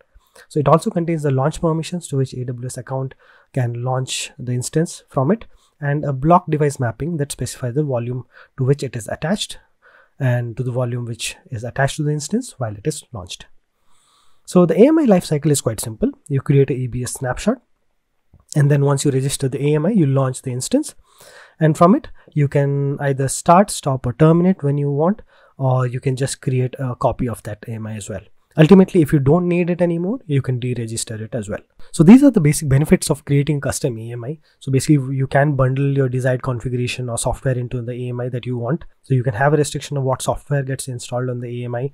So it also contains the launch permissions to which AWS account can launch the instance from it, and a block device mapping that specifies the volume to which it is attached, and to the volume which is attached to the instance while it is launched. So the AMI lifecycle is quite simple. You create an EBS snapshot, and then once you register the AMI, you launch the instance, and from it you can either start, stop, or terminate when you want, or you can just create a copy of that AMI as well. Ultimately, if you don't need it anymore, you can deregister it as well. So these are the basic benefits of creating custom AMI. So basically you can bundle your desired configuration or software into the AMI that you want. So you can have a restriction of what software gets installed on the AMI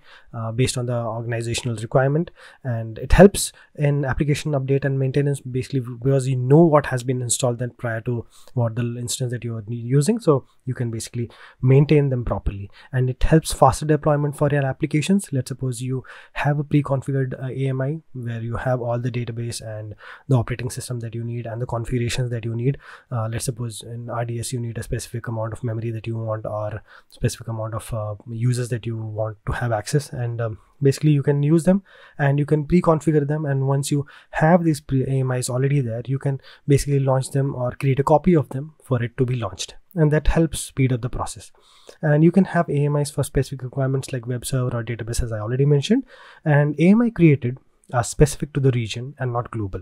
based on the organizational requirement. And it helps in application update and maintenance, basically because you know what has been installed then prior to what the instance that you are using. So you can basically maintain them properly, and it helps faster deployment for your applications. Let's suppose you have have a pre-configured AMI where you have all the database and the operating system that you need and the configurations that you need. Let's suppose in RDS you need a specific amount of memory that you want, or specific amount of users that you want to have access, and basically you can use them and you can pre-configure them. And once you have these AMIs already there, you can basically launch them or create a copy of them for it to be launched, and that helps speed up the process. And you can have AMIs for specific requirements like web server or database, as I already mentioned, and AMI created are specific to the region and not global.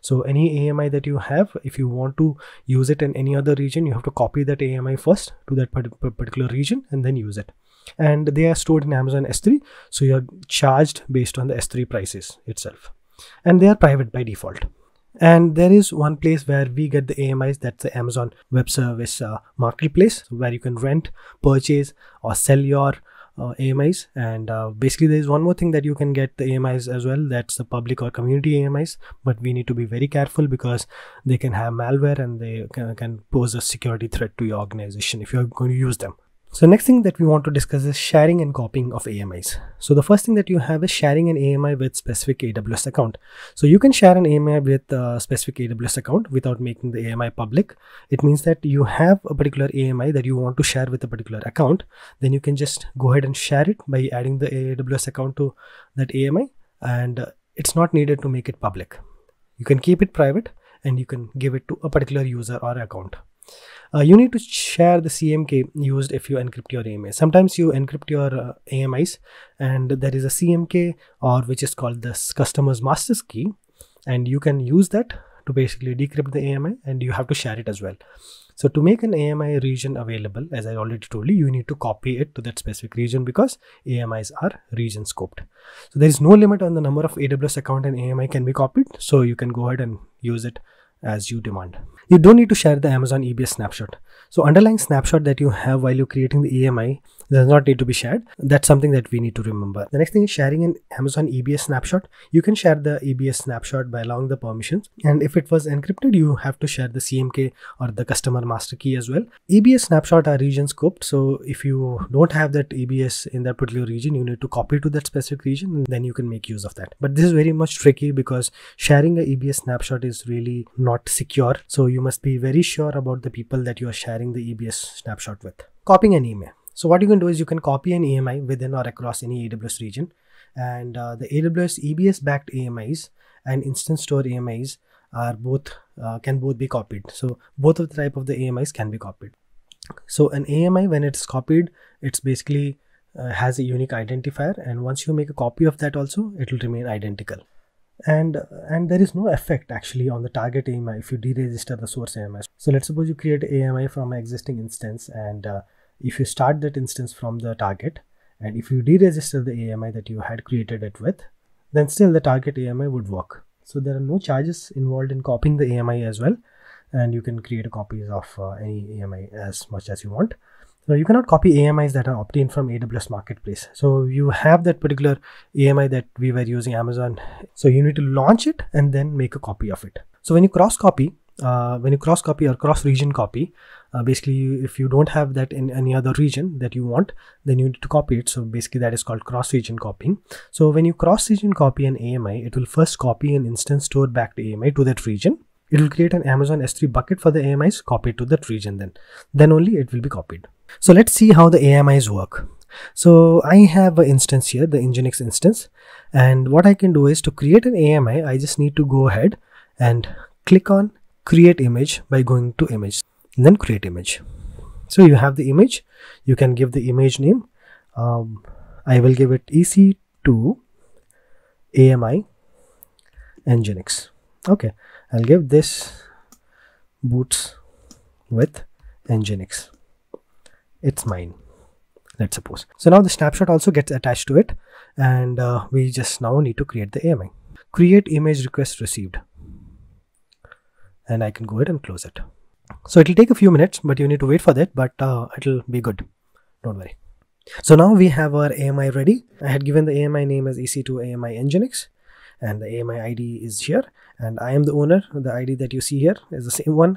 So any AMI that you have, if you want to use it in any other region, you have to copy that AMI first to that particular region and then use it. And they are stored in Amazon S3, so you are charged based on the S3 prices itself, and they are private by default. And there is one place where we get the AMIs, that's the Amazon Web Service marketplace, where you can rent, purchase or sell your AMIs. And basically there is one more thing that you can get the AMIs as well, that's the public or community AMIs, but we need to be very careful because they can have malware and they can pose a security threat to your organization if you are going to use them. So next thing that we want to discuss is sharing and copying of AMIs. So the first thing that you have is sharing an AMI with specific AWS account. So you can share an AMI with a specific AWS account without making the AMI public. It means that you have a particular AMI that you want to share with a particular account. Then you can just go ahead and share it by adding the AWS account to that AMI, and it's not needed to make it public. You can keep it private and you can give it to a particular user or account. You need to share the CMK used if you encrypt your AMI. Sometimes you encrypt your AMIs and there is a CMK, or which is called the customer's master's key, and you can use that to basically decrypt the AMI, and you have to share it as well. So to make an AMI region available, as I already told you, you need to copy it to that specific region because AMIs are region scoped. So there is no limit on the number of AWS account an AMI can be copied, so you can go ahead and use it as you demand. You don't need to share the Amazon EBS snapshot. So underlying snapshot that you have while you're creating the AMI does not need to be shared. That's something that we need to remember. The next thing is sharing an Amazon EBS snapshot. You can share the EBS snapshot by allowing the permissions, and if it was encrypted, you have to share the CMK or the customer master key as well. EBS snapshot are region scoped, so if you don't have that EBS in that particular region, you need to copy to that specific region and then you can make use of that. But this is very much tricky because sharing an EBS snapshot is really not secure, so you must be very sure about the people that you are sharing the EBS snapshot with. Copying an AMI. So what you can do is you can copy an AMI within or across any AWS region, and the AWS EBS backed AMIs and instance store AMIs are both can both be copied. So both of the type of the AMIs can be copied. So an AMI, when it's copied, it's basically has a unique identifier, and once you make a copy of that also, it will remain identical. And there is no effect actually on the target AMI if you deregister the source AMI. So let's suppose you create AMI from an existing instance, and if you start that instance from the target, and if you deregister the AMI that you had created it with, then still the target AMI would work. So there are no charges involved in copying the AMI as well, and you can create copies of any AMI as much as you want. So you cannot copy AMIs that are obtained from AWS marketplace. So you have that particular AMI that we were using Amazon, so you need to launch it and then make a copy of it. So when you cross copy or cross region copy, basically if you don't have that in any other region that you want, then you need to copy it. So basically that is called cross region copying. So when you cross region copy an AMI, it will first copy an instance store backed AMI to that region. It will create an Amazon S3 bucket for the AMIs, copy it to that region, then only it will be copied. So let's see how the AMIs work. So I have an instance here, the Nginx instance, and what I can do is to create an AMI, I just need to go ahead and click on create image by going to image and then create image. So you have the image, you can give the image name. I will give it EC2 AMI Nginx. Okay, I'll give this boots with Nginx. It's mine, let's suppose. So now the snapshot also gets attached to it, and we just now need to create the AMI. Create image request received, and I can go ahead and close it. So it'll take a few minutes, but you need to wait for that, but it'll be good, don't worry. So now we have our AMI ready. I had given the AMI name as EC2 AMI Nginx, and the AMI ID is here, and I am the owner. The ID that you see here is the same one,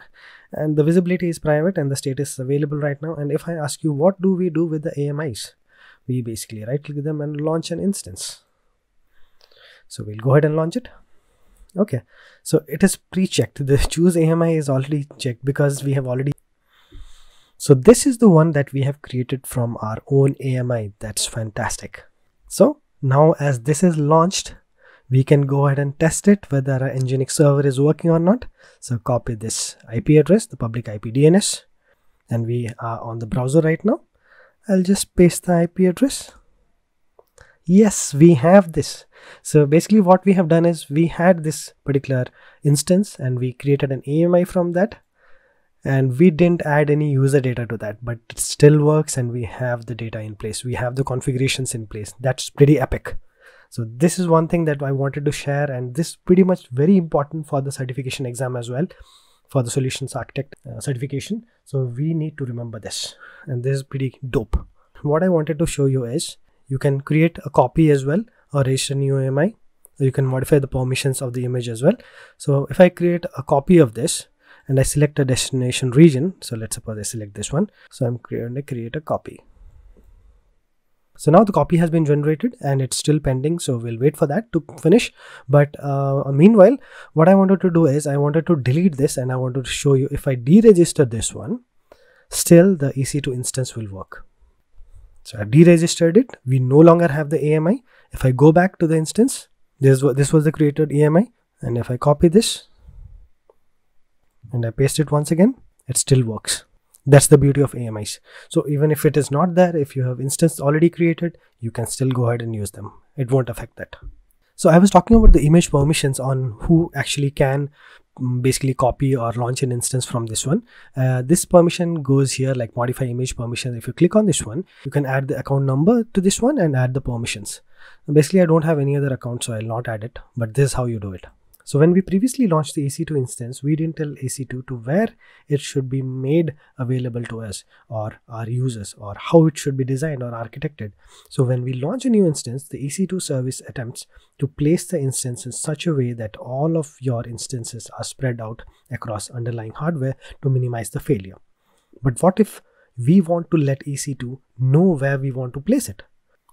and the visibility is private and the status is available right now. And if I ask you what do we do with the AMIs, we basically right click them and launch an instance. So we'll go ahead and launch it. Okay, so it is pre-checked. The choose AMI is already checked because we have already. So this is the one that we have created from our own AMI. That's fantastic. So now as this is launched, we can go ahead and test it whether our Nginx server is working or not. So copy this IP address, the public IP DNS, and we are on the browser right now. I'll just paste the IP address. Yes, we have this. So basically what we have done is we had this particular instance and we created an AMI from that, and we didn't add any user data to that, but it still works and we have the data in place. We have the configurations in place. That's pretty epic. So this is one thing that I wanted to share, and this is pretty much very important for the certification exam as well, for the solutions architect certification. So we need to remember this, and this is pretty dope. What I wanted to show you is you can create a copy as well or register new AMI. You can modify the permissions of the image as well. So if I create a copy of this and I select a destination region, so let's suppose I select this one. So I'm going to create a copy. So now the copy has been generated and it's still pending, so we'll wait for that to finish. But meanwhile, what I wanted to do is I wanted to delete this, and I wanted to show you if I deregister this one, still the EC2 instance will work. So I deregistered it. We no longer have the AMI. If I go back to the instance, this was the created AMI, and if I copy this and I paste it once again, it still works. That's the beauty of AMIs. So even if it is not there, if you have instance already created, you can still go ahead and use them. It won't affect that. So I was talking about the image permissions on who actually can basically copy or launch an instance from this one. This permission goes here, like modify image permission. If you click on this one, you can add the account number to this one and add the permissions. Basically, I don't have any other account, so I'll not add it, but this is how you do it. So when we previously launched the EC2 instance, we didn't tell EC2 to where it should be made available to us or our users, or how it should be designed or architected. So when we launch a new instance, the EC2 service attempts to place the instance in such a way that all of your instances are spread out across underlying hardware to minimize the failure. But what if we want to let EC2 know where we want to place it?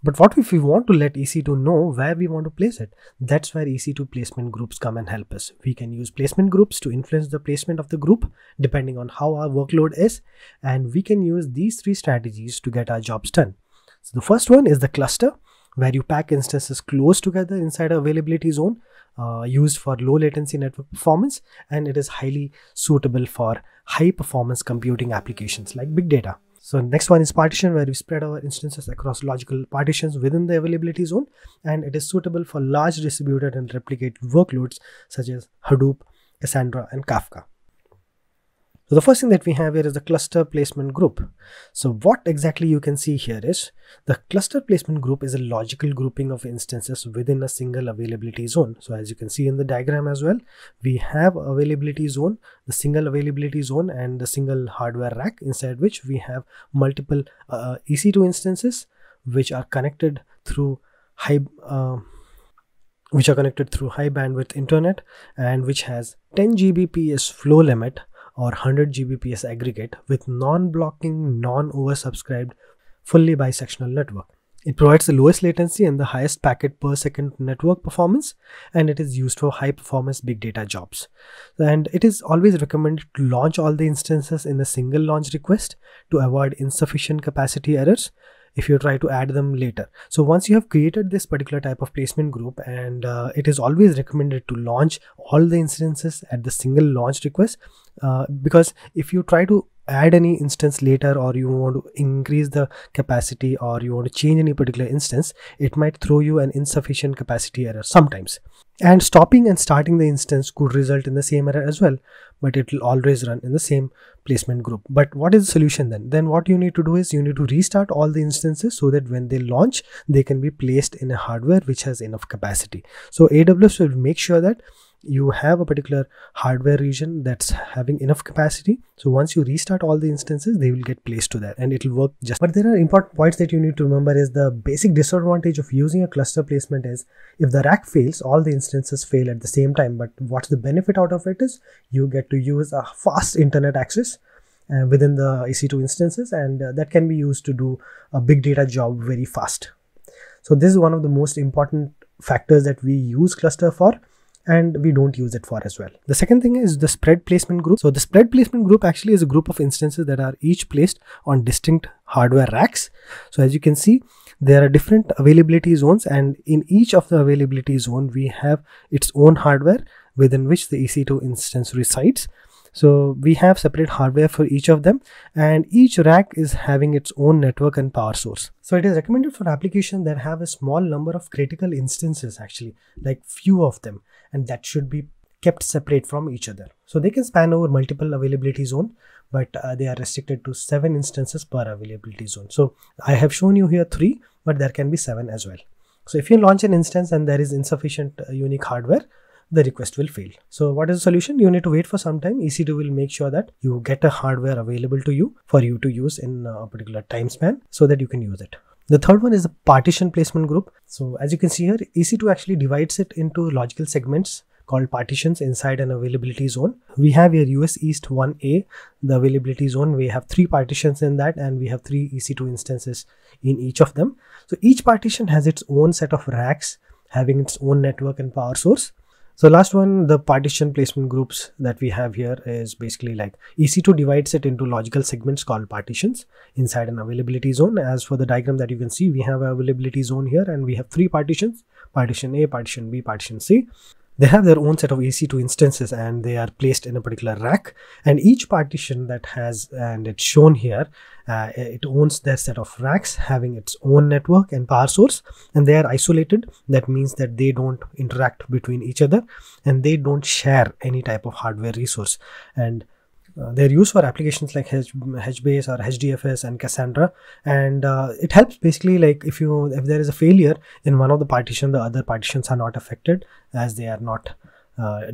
But what if we want to let EC2 know where we want to place it? That's where EC2 placement groups come and help us. We can use placement groups to influence the placement of the group depending on how our workload is. And we can use these three strategies to get our jobs done. So the first one is the cluster, where you pack instances close together inside an availability zone, used for low latency network performance. And it is highly suitable for high performance computing applications like big data. So next one is partition, where we spread our instances across logical partitions within the availability zone, and it is suitable for large distributed and replicated workloads such as Hadoop, Cassandra, and Kafka. So the first thing that we have here is the cluster placement group. So what exactly you can see here is the cluster placement group is a logical grouping of instances within a single availability zone. So as you can see in the diagram as well, we have availability zone, the single availability zone, and the single hardware rack, inside which we have multiple EC2 instances which are connected through high bandwidth internet, and which has 10 Gbps flow limit or 100 Gbps aggregate with non-blocking, non-oversubscribed, fully bisectional network. It provides the lowest latency and the highest packet per second network performance, and it is used for high performance big data jobs. And it is always recommended to launch all the instances in a single launch request to avoid insufficient capacity errors if you try to add them later. So once you have created this particular type of placement group, and it is always recommended to launch all the instances at the single launch request, because if you try to add any instance later, or you want to increase the capacity, or you want to change any particular instance, it might throw you an insufficient capacity error sometimes. And stopping and starting the instance could result in the same error as well, but it will always run in the same placement group. But what is the solution then? Then what you need to do is you need to restart all the instances so that when they launch, they can be placed in a hardware which has enough capacity. So AWS will make sure that you have a particular hardware region that's having enough capacity. So once you restart all the instances, they will get placed to that, and it will work just. But there are important points that you need to remember. Is the basic disadvantage of using a cluster placement is if the rack fails, all the instances fail at the same time. But what's the benefit out of it is you get to use a fast internet access within the EC2 instances, and that can be used to do a big data job very fast. So this is one of the most important factors that we use cluster for and we don't use it for as well. The second thing is the spread placement group. So the spread placement group actually is a group of instances that are each placed on distinct hardware racks. So as you can see, there are different availability zones, and in each of the availability zone, we have its own hardware within which the EC2 instance resides. So we have separate hardware for each of them, and each rack is having its own network and power source. So it is recommended for applications that have a small number of critical instances, actually, like few of them, and that should be kept separate from each other. So they can span over multiple availability zones, but they are restricted to 7 instances per availability zone. So I have shown you here 3, but there can be 7 as well. So if you launch an instance and there is insufficient unique hardware, the request will fail. So what is the solution? You need to wait for some time. EC2 will make sure that you get a hardware available to you for you to use in a particular time span so that you can use it. The third one is the partition placement group. So as you can see here, EC2 actually divides it into logical segments called partitions inside an availability zone. We have here US East 1A, the availability zone. We have 3 partitions in that, and we have 3 EC2 instances in each of them. So each partition has its own set of racks having its own network and power source. So last one, the partition placement groups that we have here is basically like EC2 divides it into logical segments called partitions inside an availability zone. As for the diagram that you can see, we have an availability zone here and we have 3 partitions, partition A, partition B, partition C. They have their own set of EC2 instances and they are placed in a particular rack, and each partition that has, and it's shown here, it owns their set of racks having its own network and power source, and they are isolated. That means that they don't interact between each other and they don't share any type of hardware resource, and they're used for applications like HBase or HDFS and Cassandra, and it helps basically like if there is a failure in one of the partition, the other partitions are not affected as they are not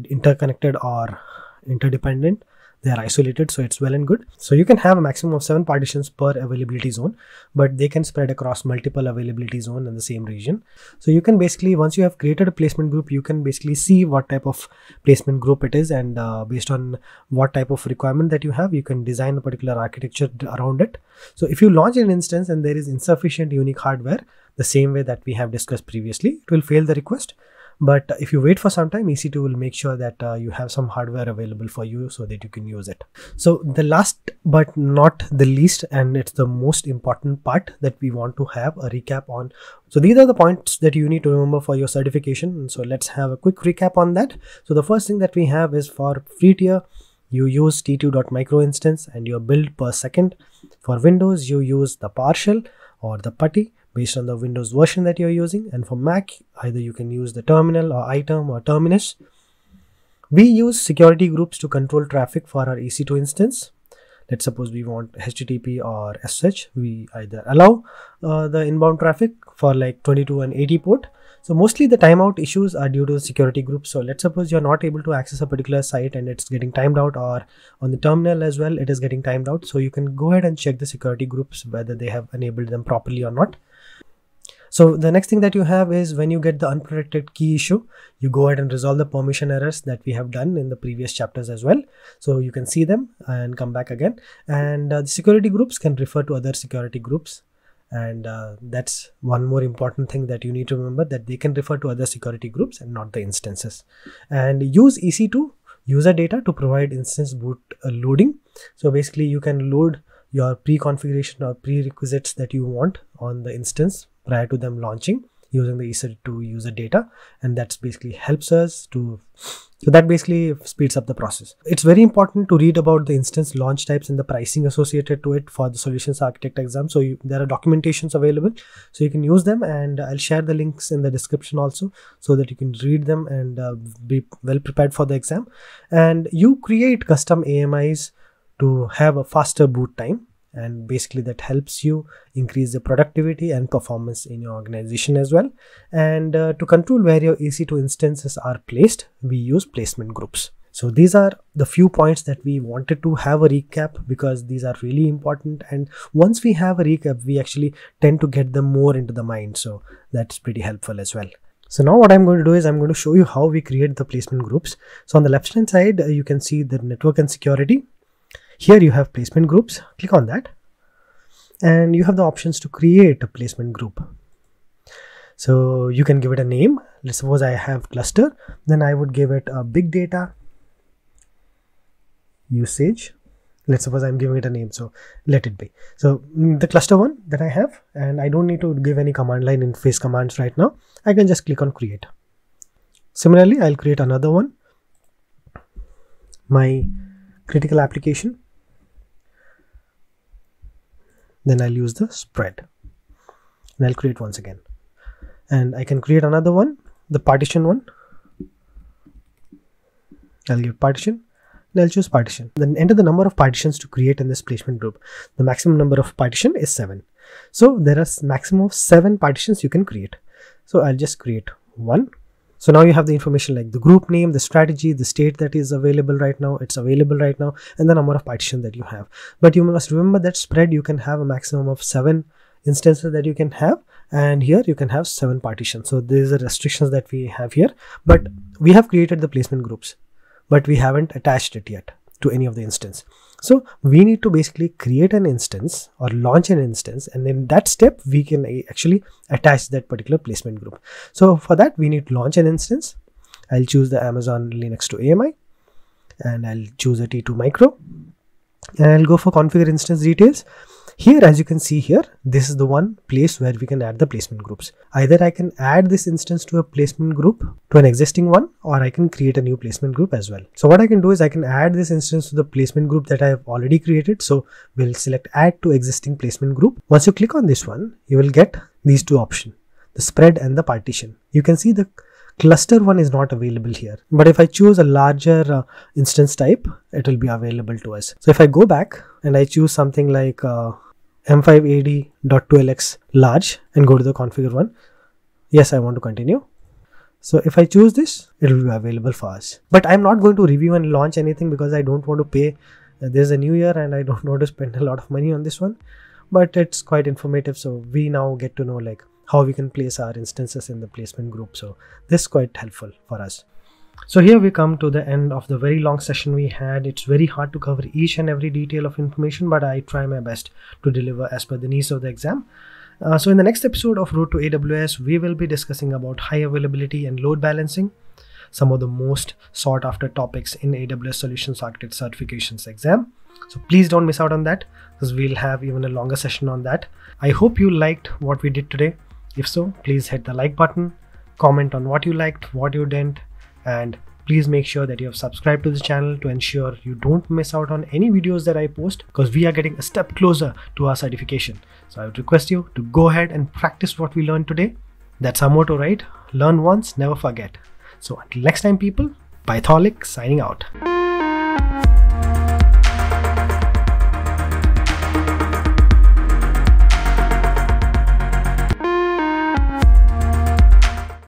interconnected or interdependent. They are isolated, so it's well and good. So you can have a maximum of 7 partitions per availability zone, but they can spread across multiple availability zones in the same region. So you can basically, once you have created a placement group, you can basically see what type of placement group it is, and based on what type of requirement that you have, you can design a particular architecture around it. So if you launch an instance and there is insufficient unique hardware, the same way that we have discussed previously, it will fail the request. But if you wait for some time, EC2 will make sure that you have some hardware available for you so that you can use it. So the last but not the least, and it's the most important part that we want to have a recap on. So these are the points that you need to remember for your certification. So let's have a quick recap on that. So the first thing that we have is for free tier, you use t2.micro instance and your build per second. For Windows, you use the PowerShell or the PuTTY, based on the Windows version that you're using, and for Mac, either you can use the terminal or iTerm or Terminus. We use security groups to control traffic for our EC2 instance. Let's suppose we want HTTP or SSH, we either allow the inbound traffic for like 22 and 80 port. So mostly the timeout issues are due to security groups. So let's suppose you're not able to access a particular site and it's getting timed out, or on the terminal as well, it is getting timed out. So you can go ahead and check the security groups, whether they have enabled them properly or not. So the next thing that you have is when you get the unprotected key issue, you go ahead and resolve the permission errors that we have done in the previous chapters as well. So you can see them and come back again. And the security groups can refer to other security groups. And that's one more important thing that you need to remember, that they can refer to other security groups and not the instances. And use EC2 user data to provide instance boot loading. So basically you can load your pre-configuration or prerequisites that you want on the instance prior to them launching using the EC2 user data, and that's basically helps us to, so that basically speeds up the process. It's very important to read about the instance launch types and the pricing associated to it for the solutions architect exam. So there are documentations available, so you can use them, and I'll share the links in the description also so that you can read them and be well prepared for the exam. And you create custom AMIs to have a faster boot time, and basically that helps you increase the productivity and performance in your organization as well. And to control where your EC2 instances are placed, we use placement groups. So these are the few points that we wanted to have a recap, because these are really important, and once we have a recap, we actually tend to get them more into the mind, so that's pretty helpful as well. So now what I'm going to do is I'm going to show you how we create the placement groups. So on the left hand side, you can see the network and security. Here you have placement groups, click on that, and you have the options to create a placement group. So you can give it a name, let's suppose I have cluster, then I would give it a big data usage. Let's suppose I'm giving it a name, so let it be. So the cluster one that I have, and I don't need to give any command line interface commands right now. I can just click on create. Similarly, I'll create another one, my critical application. Then I'll use the spread and I'll create once again, and I can create another one, the partition one. I'll give partition. I'll choose partition, then enter the number of partitions to create in this placement group. The maximum number of partition is 7. So there are maximum of 7 partitions you can create. So I'll just create one. So now you have the information like the group name, the strategy, the state that is available right now, it's available right now, and the number of partition that you have. But you must remember that spread you can have a maximum of 7 instances that you can have, and here you can have 7 partitions. So these are restrictions that we have here, but we have created the placement groups, but we haven't attached it yet to any of the instance. So we need to basically create an instance or launch an instance, and in that step we can actually attach that particular placement group. So for that we need to launch an instance. I'll choose the Amazon Linux to AMI, and I'll choose a T2 micro, and I'll go for configure instance details. Here, as you can see here, this is the one place where we can add the placement groups. Either I can add this instance to a placement group, to an existing one, or I can create a new placement group as well. So what I can do is I can add this instance to the placement group that I have already created. So we'll select add to existing placement group. Once you click on this one, you will get these two options, the spread and the partition. You can see the cluster one is not available here, but if I choose a larger instance type, it will be available to us. So if I go back and I choose something like m5ad.2lx large and go to the configure one, yes, I want to continue. So if I choose this, it will be available for us, but I'm not going to review and launch anything because I don't want to pay. There's a new year and I don't want to spend a lot of money on this one, but it's quite informative. So we now get to know like how we can place our instances in the placement group. So this is quite helpful for us. So here we come to the end of the very long session we had. It's very hard to cover each and every detail of information, but I try my best to deliver as per the needs of the exam. So in the next episode of Road to AWS, we will be discussing about high availability and load balancing, some of the most sought after topics in AWS Solutions Architect certifications exam. So please don't miss out on that, because we'll have even a longer session on that. I hope you liked what we did today. If so, please hit the like button, comment on what you liked, what you didn't, and please make sure that you have subscribed to the channel to ensure you don't miss out on any videos that I post, because we are getting a step closer to our certification. So I would request you to go ahead and practice what we learned today. That's our motto, right? Learn once, never forget. So until next time people, Pytholic signing out.